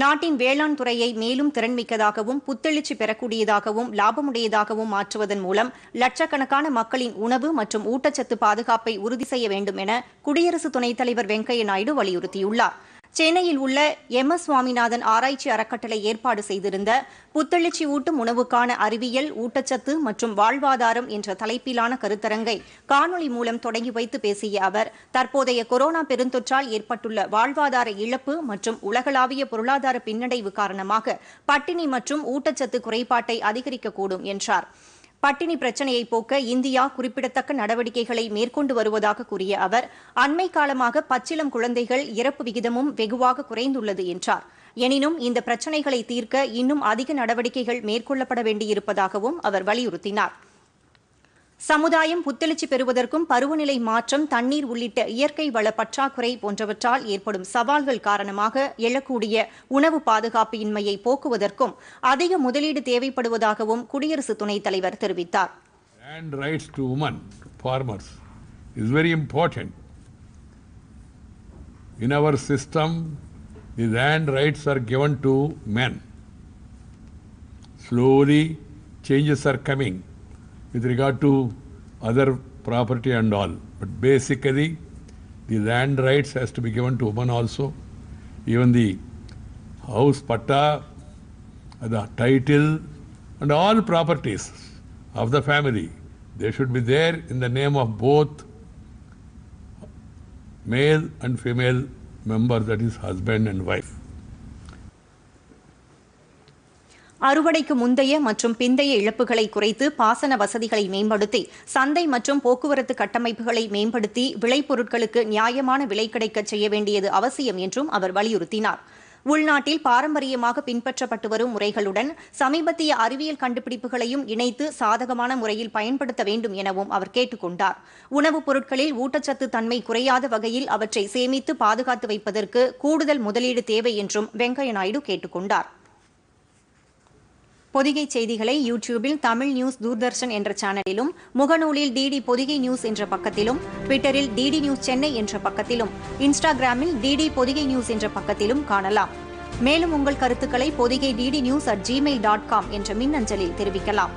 நாட்டின் வேளாண் துறையை மேலும் திறன்மிக்கதாகவும் புத்தெழுச்சி பெறக்கூடியதாகவும் லாபமுடையதாகவும் மாற்றுவதன் மூலம் லட்சக்கணக்கான மக்களின் உணவு மற்றும் ஊட்டச்சத்து பாதுகாப்பை உறுதி செய்ய வேண்டும் என குடியரசு துணைத் தலைவர் வெங்கய்ய நாயுடு வலியுறுத்தியுள்ளார். சென்னையில் உள்ள எம்.எஸ். சுவாமிநாதன் ஆராய்ச்சி அறக்கட்டளை ஏற்பாடு செய்திருந்த புத்தெழுச்சி ஊட்டும் உணவுக்கான அறிவியல், ஊட்டச்சத்து மற்றும் வாழ்வாதாரம் என்ற தலைப்பிலான கருத்தரங்கை காணொலி மூலம் தொடங்கி வைத்து பேசிய அவர், தற்போதைய கொரோனா பெருந்தொற்றால் ஏற்பட்டுள்ள வாழ்வாதார இழப்பு மற்றும் உலகளாவிய பொருளாதார பின்னடைவு காரணமாக பட்டினி மற்றும் ஊட்டச்சத்து குறைபாட்டை அதிகரிக்கக்கூடும் என்றார். பட்டினி பிரச்சினையை போக்க இந்தியா குறிப்பிடத்தக்க நடவடிக்கைகளை மேற்கொண்டு வருவதாக கூறிய அவர், அண்மை காலமாக பச்சிளம் குழந்தைகள் இறப்பு விகிதமும் வெகுவாக குறைந்துள்ளது என்றார். எனினும் இந்த பிரச்சினைகளை தீர்க்க இன்னும் அதிக நடவடிக்கைகள் மேற்கொள்ளப்பட வேண்டியிருப்பதாகவும் அவர் வலியுறுத்தினார். சமுதாயம் புத்தெழுச்சி பெறுவதற்கும் பருவநிலை மாற்றம், தண்ணீர் உள்ளிட்ட இயற்கை வள பற்றாக்குறை போன்றவற்றால் ஏற்படும் சவால்கள் காரணமாக எழக்கூடிய உணவு பாதுகாப்பு இன்மையை போக்குவதற்கும் அதிக முதலீடு தேவைப்படுவதாகவும் குடியரசு துணைத் தலைவர் தெரிவித்தார். Land rights to women, farmers, is very important. In our system, the land rights are given to men. Slowly, changes are coming with regard to other property and all. But basically, the land rights has to be given to women also. Even the house patta, the title and all properties of the family, they should be there in the name of both male and female members, that is husband and wife. அறுவடைக்கு முந்தைய மற்றும் பிந்தைய இழப்புகளை குறைத்து பாசன வசதிகளை மேம்படுத்தி சந்தை மற்றும் போக்குவரத்து கட்டமைப்புகளை மேம்படுத்தி விளைபொருட்களுக்கு நியாயமான விலை கிடைக்கச் செய்ய வேண்டியது அவசியம் என்றும் அவர் வலியுறுத்தினார். உள்நாட்டில் பாரம்பரியமாக பின்பற்றப்பட்டு வரும் முறைகளுடன் சமீபத்திய அறிவியல் கண்டுபிடிப்புகளையும் இணைத்து சாதகமான முறையில் பயன்படுத்த வேண்டும் எனவும் அவர் கேட்டுக் கொண்டார். உணவுப் பொருட்களில் ஊட்டச்சத்து தன்மை குறையாத வகையில் அவற்றை சேமித்து பாதுகாத்து வைப்பதற்கு கூடுதல் முதலீடு தேவை என்றும் வெங்கையா நாயுடு கேட்டுக் கொண்டார். பொதிகை செய்திகளை யூடியூபில் தமிழ் நியூஸ் தூர்தர்ஷன் என்ற சேனலிலும், முகநூலில் டிடி பொதிகை நியூஸ் என்ற பக்கத்திலும், ட்விட்டரில் டிடி நியூஸ் சென்னை என்ற பக்கத்திலும், இன்ஸ்டாகிராமில் டிடி பொதிகை நியூஸ் என்ற பக்கத்திலும் காணலாம். மேலும் உங்கள் கருத்துக்களை பொதிகை டிடி நியூஸ் @gmail.com என்ற மின்னஞ்சலில் தெரிவிக்கலாம்.